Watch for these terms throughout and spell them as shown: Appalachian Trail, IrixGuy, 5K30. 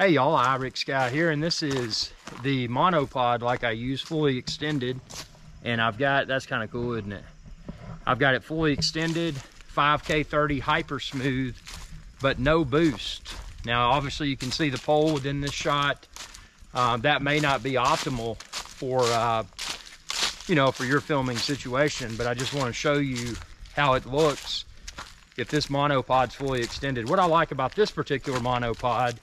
Hey y'all, IrixGuy here, and this is the monopod like I use, fully extended. And I've got, that's kind of cool, isn't it? I've got it fully extended, 5K30 hyper smooth, but no boost. Now, obviously you can see the pole within this shot. That may not be optimal for, you know, for your filming situation, but I just want to show you how it looks if this monopod's fully extended. What I like about this particular monopod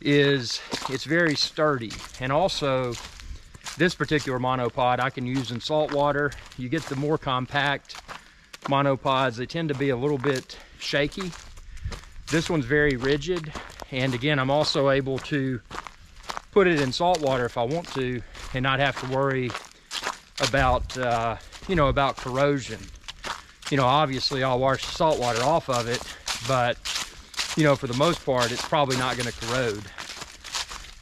is it's very sturdy, and also this particular monopod I can use in salt water. You get the more compact monopods, they tend to be a little bit shaky. This one's very rigid, and again, I'm also able to put it in salt water if I want to and not have to worry about you know, about corrosion. You know, obviously I'll wash the salt water off of it, but you know, for the most part, it's probably not going to corrode.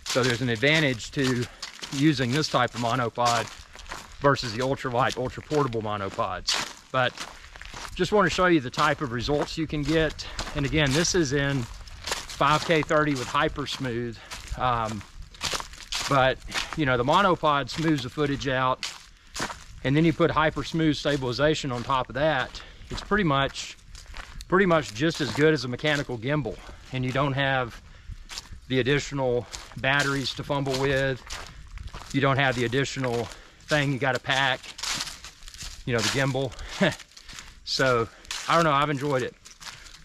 So there's an advantage to using this type of monopod versus the ultralight, ultra portable monopods. But just want to show you the type of results you can get. And again, this is in 5K30 with hyper smooth. But you know, the monopod smooths the footage out, and then you put hyper smooth stabilization on top of that. It's pretty much just as good as a mechanical gimbal, and you don't have the additional batteries to fumble with. You don't have the additional thing you got to pack, you know, the gimbal. So I don't know, I've enjoyed it.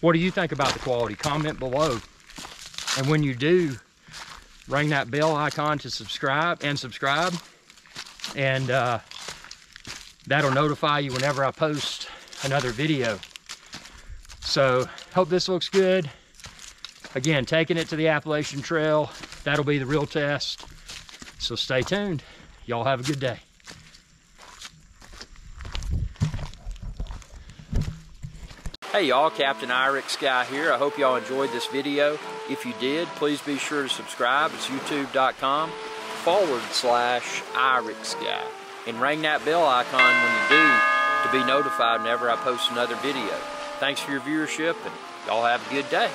What do you think about the quality? Comment below, and when you do, ring that bell icon to subscribe, and that'll notify you whenever I post another video. So, hope this looks good. Again, taking it to the Appalachian Trail, that'll be the real test. So stay tuned. Y'all have a good day. Hey y'all, Captain IrixGuy here. I hope y'all enjoyed this video. If you did, please be sure to subscribe. It's youtube.com/IrixGuy. And ring that bell icon when you do to be notified whenever I post another video. Thanks for your viewership, and y'all have a good day.